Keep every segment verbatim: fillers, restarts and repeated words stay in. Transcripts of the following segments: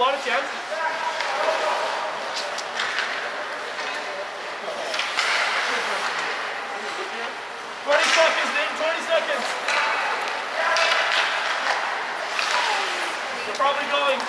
a lot of chances. twenty seconds, Nick, twenty seconds. They're probably going.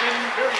second period.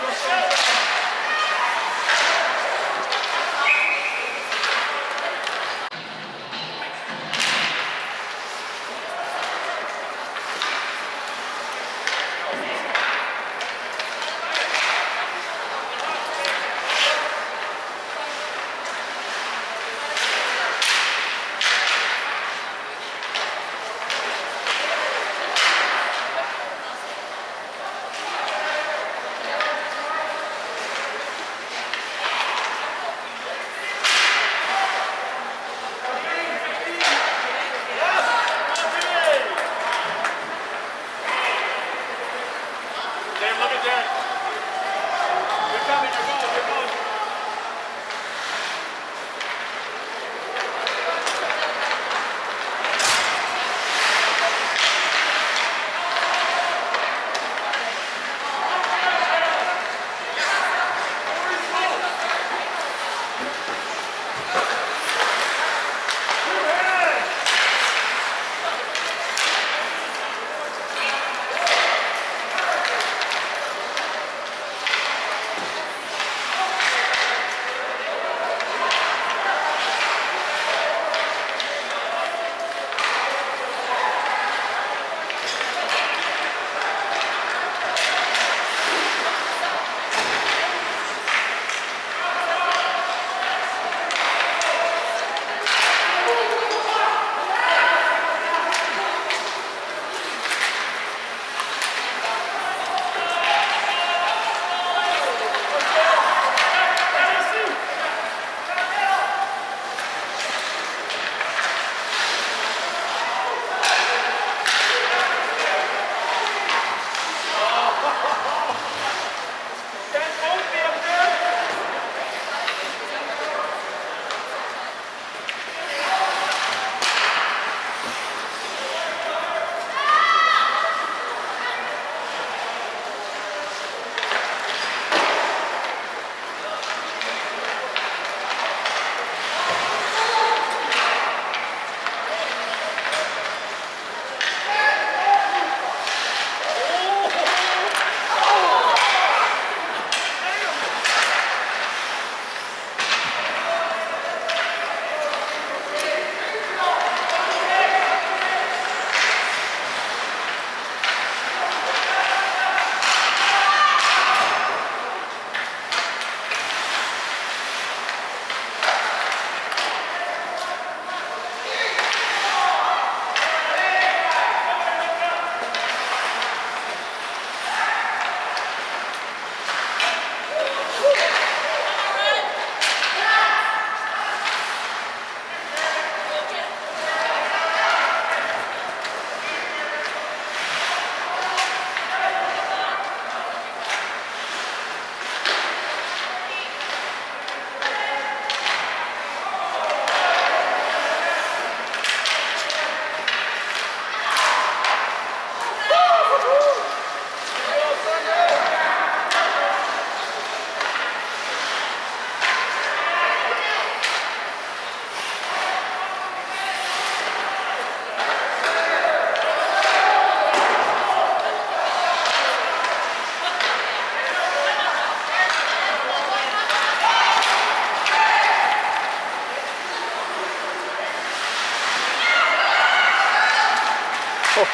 Oh, my God.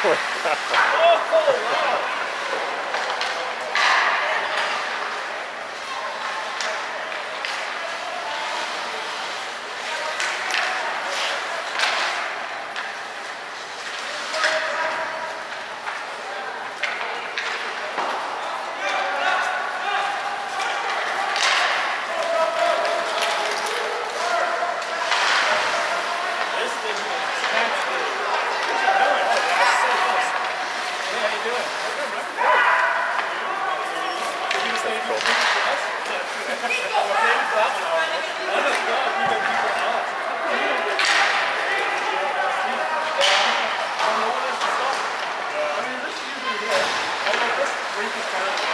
Oh, wow. Thank you.